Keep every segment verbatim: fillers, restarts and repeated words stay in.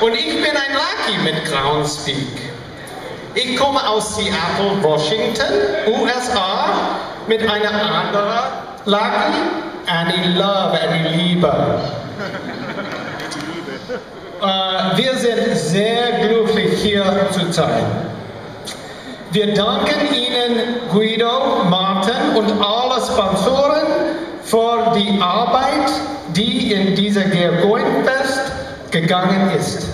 Und ich bin ein Lucky mit Groundspeak. Ich komme aus Seattle, Washington, U S A, mit einer anderen Lucky, Annie Love, Annie Liebe. uh, wir sind sehr glücklich hier zu sein. Wir danken Ihnen, Guido, Martin und alle Sponsoren für die Arbeit, die in dieser Geocoinfest gegangen ist.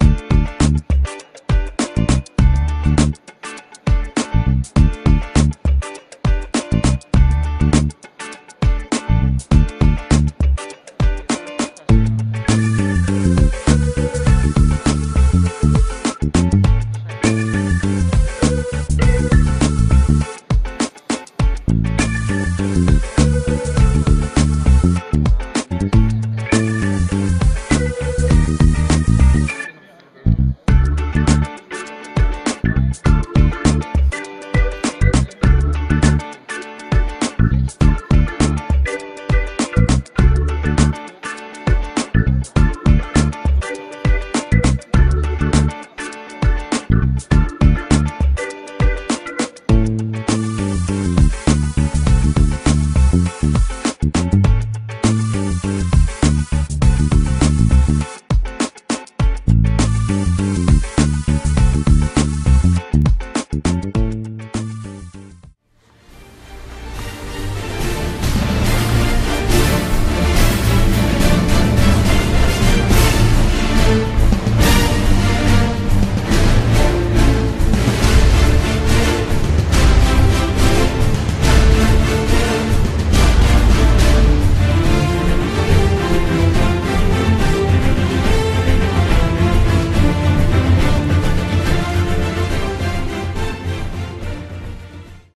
Thank you.